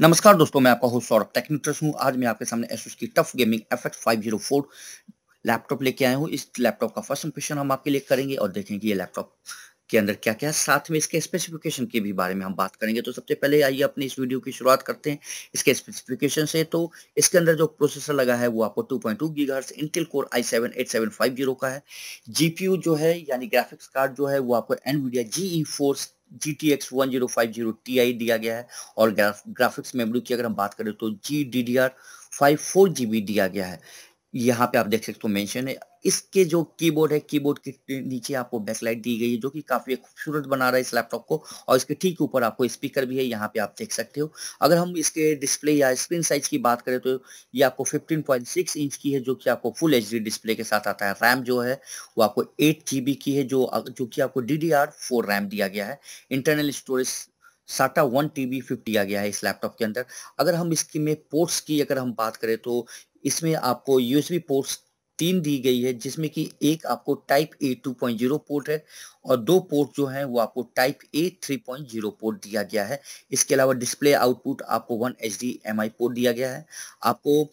नमस्कार दोस्तों, मैं आपका होस्ट सौरभ टेक्निटर्स हूं। आज मैं आपके सामने Asus की टफ गेमिंग FX504 लैपटॉप लेके आया हूं। इस लैपटॉप का फर्स्ट इंप्रेशन हम आपके लिए करेंगे और देखेंगे ये लैपटॉप के अंदर क्या क्या है, साथ में इसके स्पेसिफिकेशन के भी बारे में हम बात करेंगे। तो सबसे पहले आइए अपने इस वीडियो की शुरुआत करते हैं इसके स्पेसिफिकेशन से। तो इसके अंदर जो प्रोसेसर लगा है वो आपको 2.2 गीगाहर्ट्ज इंटेल कोर i7 8750 का है। जीपीयू जो है यानी ग्राफिक्स कार्ड जो है वो आपको एनवीडिया GTX 1050 Ti दिया गया है और ग्राफिक्स मेमोरी की अगर हम बात करें तो GDDR5 4GB दिया गया है। यहाँ पे आप देख सकते हो मेंशन है। इसके जो कीबोर्ड है, कीबोर्ड के नीचे आपको बैकलाइट दी गई है जो कि काफी खूबसूरत बना रहा है इस लैपटॉप को, और इसके ठीक ऊपर आपको स्पीकर भी है, यहाँ पे आप देख सकते हो। अगर हम इसके डिस्प्ले या स्क्रीन साइज की बात करें तो ये आपको 15.6 इंच की है जो कि आपको फुल एचडी डिस्प्ले के साथ आता है। रैम जो है वो आपको 8GB की है जो कि आपको DDR4 रैम दिया गया है। इंटरनल स्टोरेज SATA 1TB दिया गया है इस लैपटॉप के अंदर। अगर हम इसकी में पोर्ट्स की अगर हम बात करें तो इसमें आपको USB पोर्ट्स 3 दी गई है, जिसमें कि एक आपको टाइप A 2.0 पोर्ट है और दो पोर्ट जो हैं वो आपको टाइप A 3.0 पोर्ट दिया गया है। इसके अलावा डिस्प्ले आउटपुट आपको 1 HDMI पोर्ट दिया गया है। आपको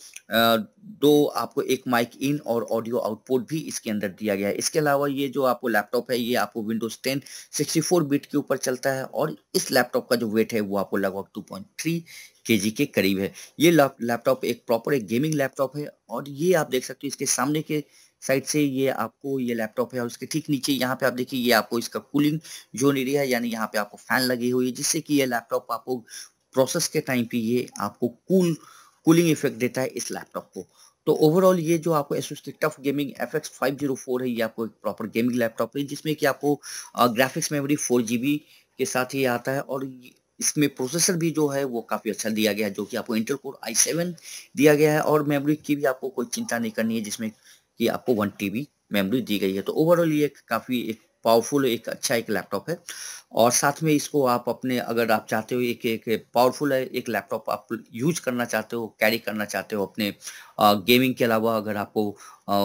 एक माइक इन और ऑडियो आउटपुट भी इसके अंदर दिया गया है। इसके अलावा ये जो आपको लैपटॉप है ये आपको विंडोज 10 64 बिट के ऊपर चलता है और इस लैपटॉप का जो वेट है वो आपको लगभग 2.3 kg के करीब है। ये लैपटॉप एक प्रॉपर एक गेमिंग लैपटॉप है और ये आप देख सकते हो इसके सामने के साइड से ये आपको ये लैपटॉप है और उसके ठीक नीचे यहाँ पे आप देखिए ये आपको इसका कूलिंग जोन एरिया है, यानी यहाँ पे आपको फैन लगी हुई है जिससे कि ये लैपटॉप आपको प्रोसेस के टाइम पे ये आपको कूलिंग इफेक्ट देता है इस लैपटॉप को। तो ओवरऑल ये जो आपको Asus की टफ गेमिंग FX504 है ये आपको एक प्रॉपर गेमिंग लैपटॉप है, जिसमें कि आपको ग्राफिक्स मेमोरी 4GB के साथ ही आता है और इसमें प्रोसेसर भी जो है वो काफ़ी अच्छा दिया गया है जो कि आपको इंटेल कोर i7 दिया गया है और मेमोरी की भी आपको कोई चिंता नहीं करनी है, जिसमें कि आपको 1TB मेमोरी दी गई है। तो ओवरऑल ये काफ़ी एक पावरफुल एक अच्छा एक लैपटॉप है और साथ में इसको आप अपने अगर आप चाहते हो एक पावरफुल है एक लैपटॉप आप यूज करना चाहते हो, कैरी करना चाहते हो अपने गेमिंग के अलावा, अगर आपको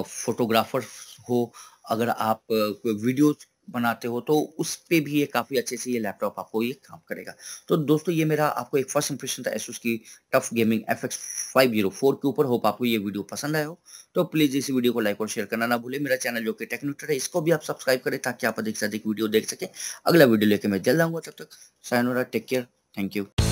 फोटोग्राफर हो, अगर आप वीडियोज बनाते हो तो उस पे भी ये काफ़ी अच्छे से ये लैपटॉप आपको ये काम करेगा। तो दोस्तों ये मेरा आपको एक फर्स्ट इंप्रेशन था Asus की टफ गेमिंग FX504 के ऊपर। होप आपको ये वीडियो पसंद आया हो तो प्लीज़ इस वीडियो को लाइक और शेयर करना ना भूलें। मेरा चैनल जो कि टेक्नुटर है इसको भी आप सब्सक्राइब करें ताकि आप अधिक से अधिक वीडियो देख सकें। अगला वीडियो लेकर मैं जल्द आऊँगा, तब तक sayonara, take care, thank you.